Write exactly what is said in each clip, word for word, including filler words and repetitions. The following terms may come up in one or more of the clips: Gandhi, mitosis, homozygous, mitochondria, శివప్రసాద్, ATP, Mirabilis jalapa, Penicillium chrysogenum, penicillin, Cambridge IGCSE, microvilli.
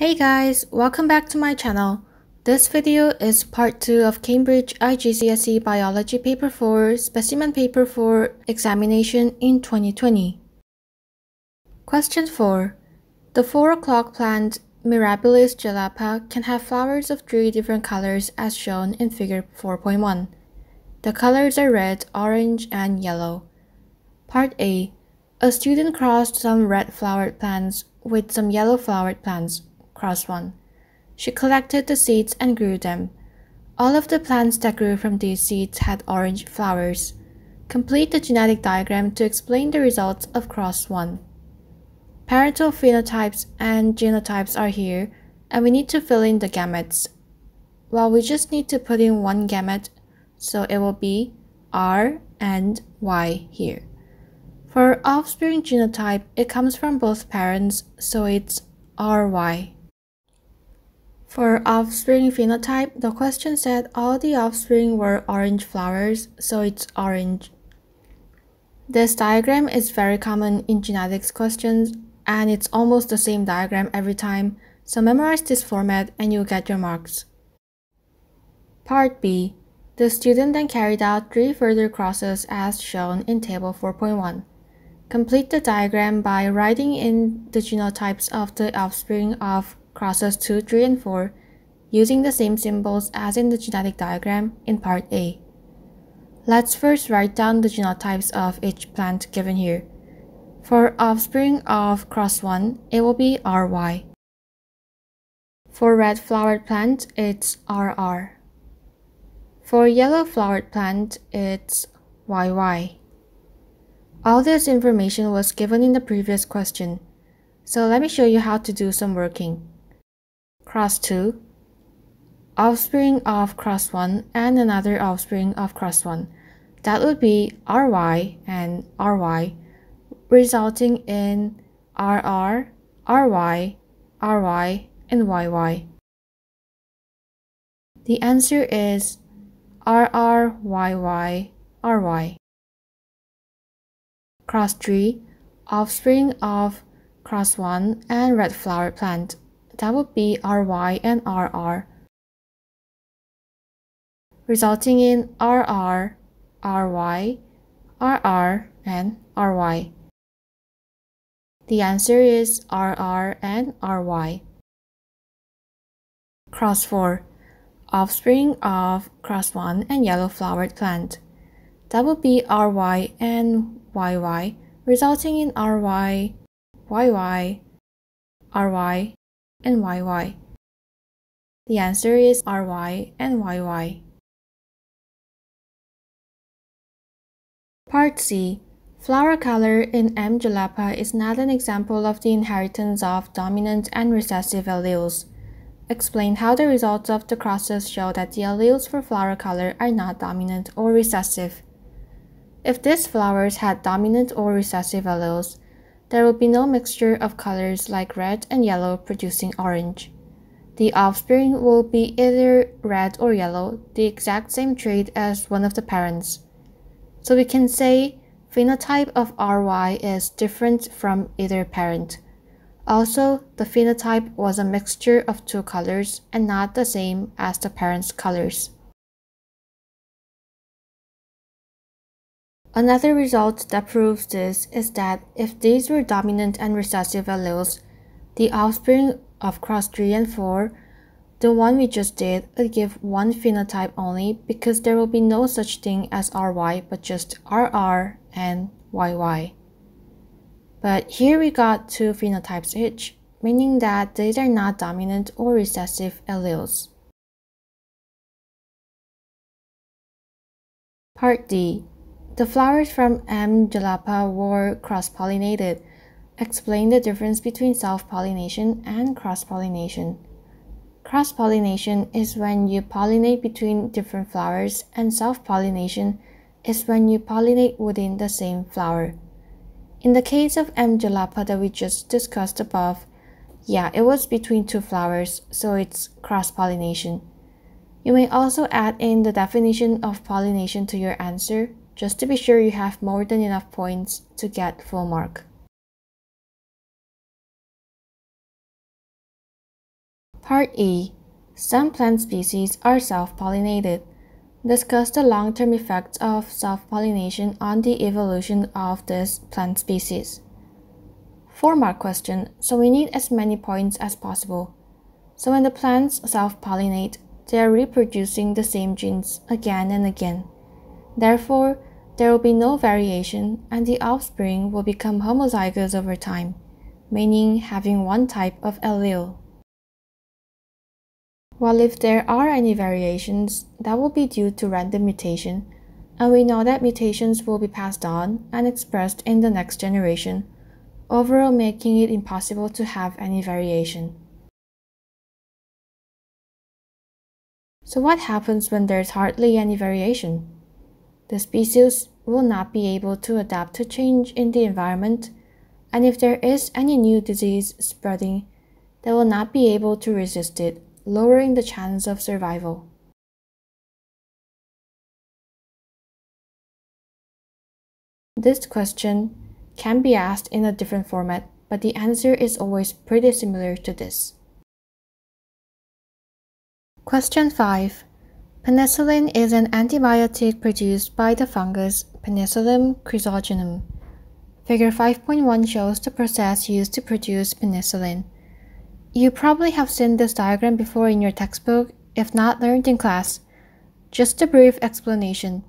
Hey guys, welcome back to my channel. This video is part two of Cambridge I G C S E Biology Paper four, Specimen Paper four, Examination in twenty twenty. Question four. The four o'clock plant Mirabilis jalapa can have flowers of three different colors as shown in figure four point one. The colors are red, orange, and yellow. Part A. A student crossed some red-flowered plants with some yellow-flowered plants. Cross one. She collected the seeds and grew them. All of the plants that grew from these seeds had orange flowers. Complete the genetic diagram to explain the results of cross one. Parental phenotypes and genotypes are here, and we need to fill in the gametes. Well, we just need to put in one gamete, so it will be R and Y here. For offspring genotype, it comes from both parents, so it's R Y. For offspring phenotype, the question said all the offspring were orange flowers, so it's orange. This diagram is very common in genetics questions, and it's almost the same diagram every time, so memorize this format and you'll get your marks. Part B. The student then carried out three further crosses as shown in table four point one. Complete the diagram by writing in the genotypes of the offspring of crosses two, three, and four using the same symbols as in the genetic diagram in part A. Let's first write down the genotypes of each plant given here. For offspring of cross one, it will be R Y. For red-flowered plant, it's R R. For yellow-flowered plant, it's Y Y. All this information was given in the previous question, so let me show you how to do some working. Cross two. Offspring of cross one and another offspring of cross one. That would be R Y and R Y, resulting in R R, R Y, R Y, and Y Y. The answer is R R, Y Y, R Y. Cross three. Offspring of cross one and red flower plant. That would be R Y and R R, resulting in R R, R Y, R R, and R Y. The answer is R R and R Y. Cross four. Offspring of cross one and yellow-flowered plant. That would be R Y and Y Y, resulting in R Y, Y Y, R Y, and Y Y. The answer is R Y and Y Y. Part C. Flower color in M. jalapa is not an example of the inheritance of dominant and recessive alleles. Explain how the results of the crosses show that the alleles for flower color are not dominant or recessive. If these flowers had dominant or recessive alleles, there would be no mixture of colors like red and yellow producing orange. The offspring will be either red or yellow, the exact same trait as one of the parents. So we can say phenotype of R Y is different from either parent. Also, the phenotype was a mixture of two colors and not the same as the parents' colors. Another result that proves this is that if these were dominant and recessive alleles, the offspring of cross three and four, the one we just did, would give one phenotype only because there will be no such thing as R Y but just R R and Y Y. But here we got two phenotypes each, meaning that these are not dominant or recessive alleles. Part D. The flowers from M. jalapa were cross-pollinated. Explain the difference between self-pollination and cross-pollination. Cross-pollination is when you pollinate between different flowers, and self-pollination is when you pollinate within the same flower. In the case of M. jalapa that we just discussed above, yeah, it was between two flowers, so it's cross-pollination. You may also add in the definition of pollination to your answer, just to be sure you have more than enough points to get full mark. Part E. Some plant species are self-pollinated. Discuss the long-term effects of self-pollination on the evolution of this plant species. Four mark question, so we need as many points as possible. So when the plants self-pollinate, they are reproducing the same genes again and again. Therefore, there will be no variation and the offspring will become homozygous over time, meaning having one type of allele. While if there are any variations, that will be due to random mutation, and we know that mutations will be passed on and expressed in the next generation, overall making it impossible to have any variation. So what happens when there's hardly any variation? The species will not be able to adapt to change in the environment, and if there is any new disease spreading, they will not be able to resist it, lowering the chance of survival. This question can be asked in a different format, but the answer is always pretty similar to this. Question five. Penicillin is an antibiotic produced by the fungus Penicillium chrysogenum. Figure five point one shows the process used to produce penicillin. You probably have seen this diagram before in your textbook, if not learned in class. Just a brief explanation.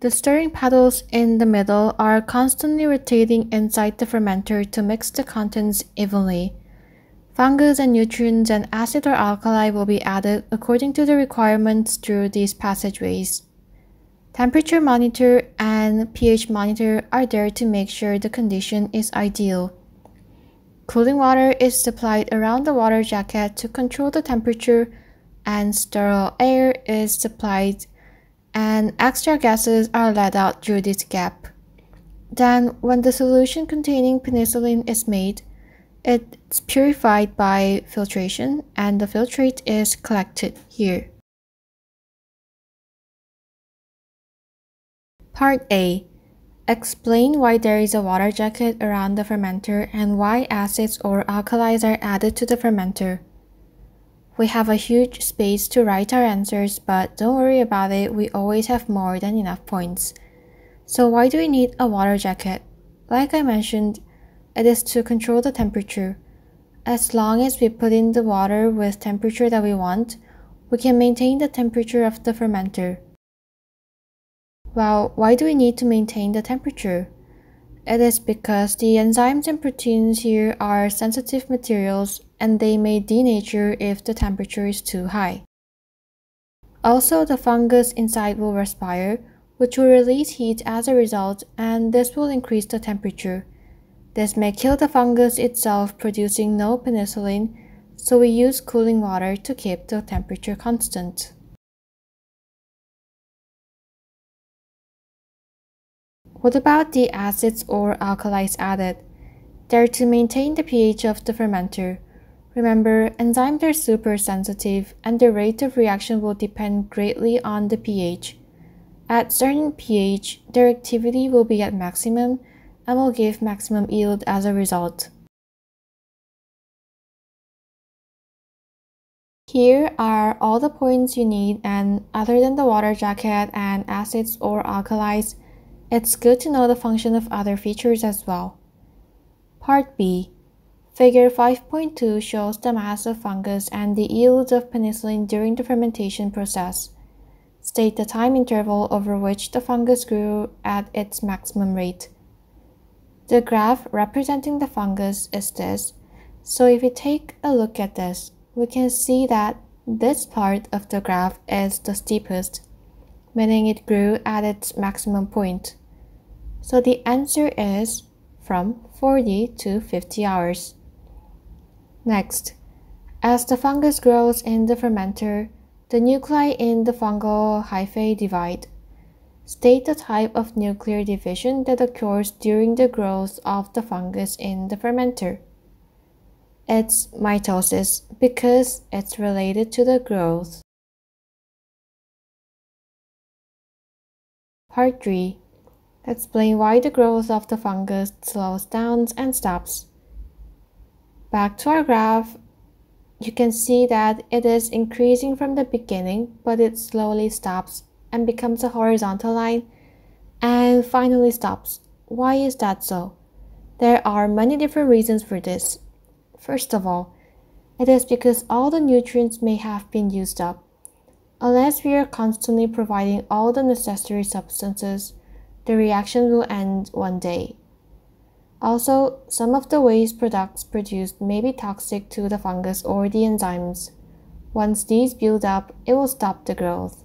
The stirring paddles in the middle are constantly rotating inside the fermenter to mix the contents evenly. Fungus and nutrients and acid or alkali will be added according to the requirements through these passageways. Temperature monitor and pH monitor are there to make sure the condition is ideal. Cooling water is supplied around the water jacket to control the temperature, and sterile air is supplied, and extra gases are let out through this gap. Then, when the solution containing penicillin is made, it's purified by filtration, and the filtrate is collected here. Part A. Explain why there is a water jacket around the fermenter and why acids or alkalis are added to the fermenter. We have a huge space to write our answers, but don't worry about it, we always have more than enough points. So why do we need a water jacket? Like I mentioned, it is to control the temperature. As long as we put in the water with temperature that we want, we can maintain the temperature of the fermenter. Well, why do we need to maintain the temperature? It is because the enzymes and proteins here are sensitive materials and they may denature if the temperature is too high. Also, the fungus inside will respire, which will release heat as a result, and this will increase the temperature. This may kill the fungus itself, producing no penicillin, so we use cooling water to keep the temperature constant. What about the acids or alkalis added? They're to maintain the pH of the fermenter. Remember, enzymes are super sensitive and the rate of reaction will depend greatly on the pH. At certain pH, their activity will be at maximum and will give maximum yield as a result. Here are all the points you need, and other than the water jacket and acids or alkalis, it's good to know the function of other features as well. Part B. Figure five point two shows the mass of fungus and the yields of penicillin during the fermentation process. State the time interval over which the fungus grew at its maximum rate. The graph representing the fungus is this, so if we take a look at this, we can see that this part of the graph is the steepest, meaning it grew at its maximum point. So the answer is from forty to fifty hours. Next, as the fungus grows in the fermenter, the nuclei in the fungal hyphae divide. State the type of nuclear division that occurs during the growth of the fungus in the fermenter. It's mitosis because it's related to the growth. Part three. Explain why the growth of the fungus slows down and stops. Back to our graph, you can see that it is increasing from the beginning, but it slowly stops and becomes a horizontal line and finally stops. Why is that so? There are many different reasons for this. First of all, it is because all the nutrients may have been used up. Unless we are constantly providing all the necessary substances, the reaction will end one day. Also, some of the waste products produced may be toxic to the fungus or the enzymes. Once these build up, it will stop the growth.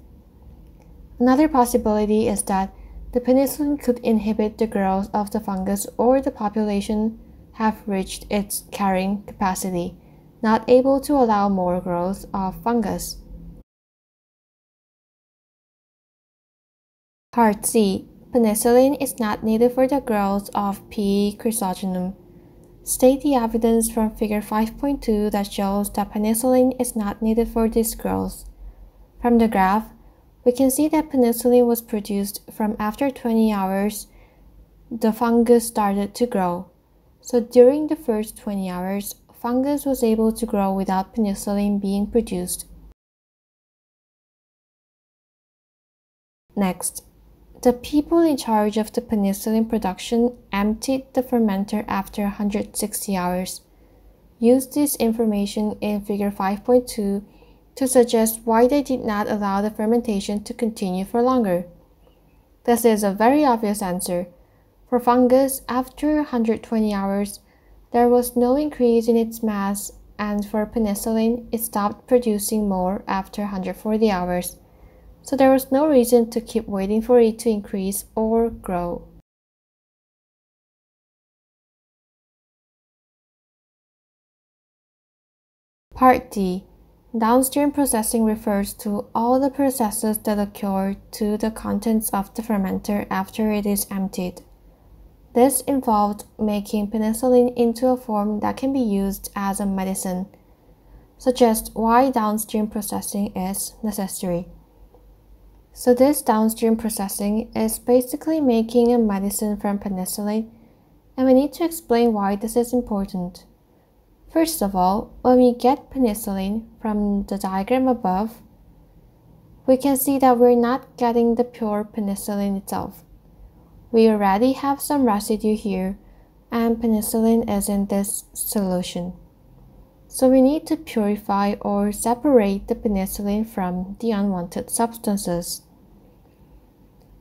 Another possibility is that the penicillin could inhibit the growth of the fungus, or the population have reached its carrying capacity, not able to allow more growth of fungus. Part C. Penicillin is not needed for the growth of P. chrysogenum. State the evidence from figure five point two that shows that penicillin is not needed for this growth. From the graph, we can see that penicillin was produced from after twenty hours, the fungus started to grow. So during the first twenty hours, fungus was able to grow without penicillin being produced. Next, the people in charge of the penicillin production emptied the fermenter after one hundred sixty hours. Use this information in figure five point two to suggest why they did not allow the fermentation to continue for longer. This is a very obvious answer. For fungus, after one hundred twenty hours, there was no increase in its mass, and for penicillin, it stopped producing more after one hundred forty hours. So there was no reason to keep waiting for it to increase or grow. Part D. Downstream processing refers to all the processes that occur to the contents of the fermenter after it is emptied. This involved making penicillin into a form that can be used as a medicine. Suggest why downstream processing is necessary. So this downstream processing is basically making a medicine from penicillin, and we need to explain why this is important. First of all, when we get penicillin from the diagram above, we can see that we're not getting the pure penicillin itself. We already have some residue here, and penicillin is in this solution. So we need to purify or separate the penicillin from the unwanted substances.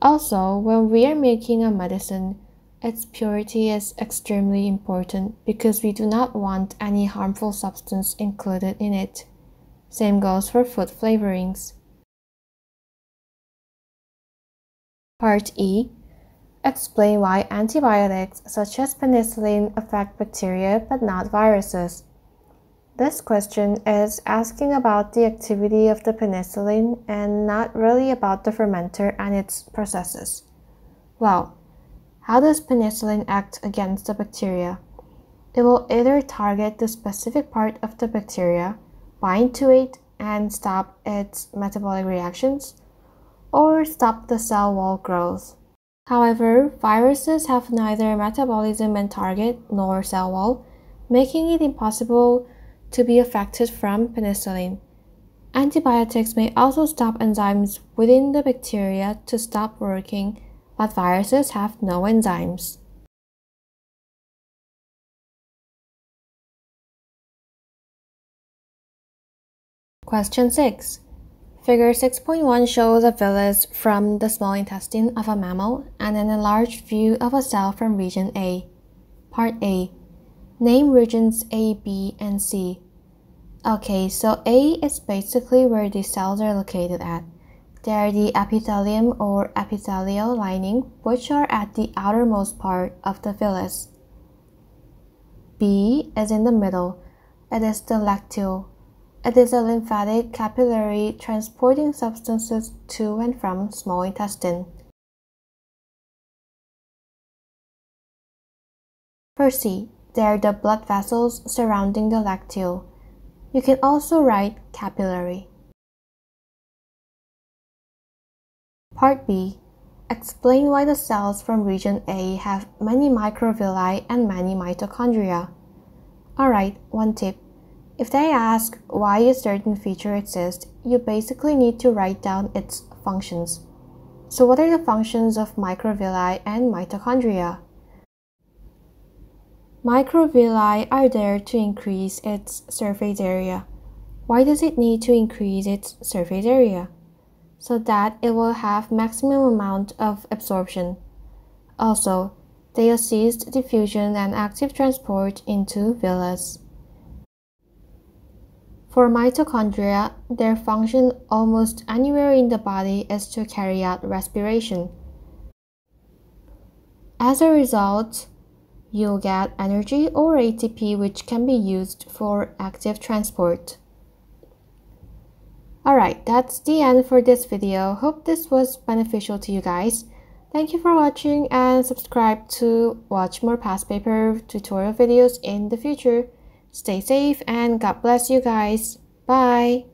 Also, when we are making a medicine, its purity is extremely important because we do not want any harmful substance included in it. Same goes for food flavorings. Part E. Explain why antibiotics such as penicillin affect bacteria but not viruses. This question is asking about the activity of the penicillin and not really about the fermenter and its processes. Well, how does penicillin act against the bacteria? It will either target the specific part of the bacteria, bind to it, and stop its metabolic reactions, or stop the cell wall growth. However, viruses have neither metabolism and target nor cell wall, making it impossible to be affected from penicillin. Antibiotics may also stop enzymes within the bacteria to stop working, but viruses have no enzymes. Question six. Figure six point one shows a villus from the small intestine of a mammal and an enlarged view of a cell from region A. Part A. Name regions A, B, and C. Okay, so A is basically where the cells are located at. They are the epithelium or epithelial lining, which are at the outermost part of the villus. B is in the middle. It is the lacteole. It is a lymphatic capillary transporting substances to and from small intestine. For C, they are the blood vessels surrounding the lacteole. You can also write capillary. Part B. Explain why the cells from region A have many microvilli and many mitochondria. Alright, one tip. If they ask why a certain feature exists, you basically need to write down its functions. So what are the functions of microvilli and mitochondria? Microvilli are there to increase its surface area. Why does it need to increase its surface area? So that it will have maximum amount of absorption. Also, they assist diffusion and active transport into villus. For mitochondria, their function almost anywhere in the body is to carry out respiration. As a result, you'll get energy or A T P which can be used for active transport. Alright, that's the end for this video. Hope this was beneficial to you guys. Thank you for watching and subscribe to watch more past paper tutorial videos in the future. Stay safe and God bless you guys. Bye.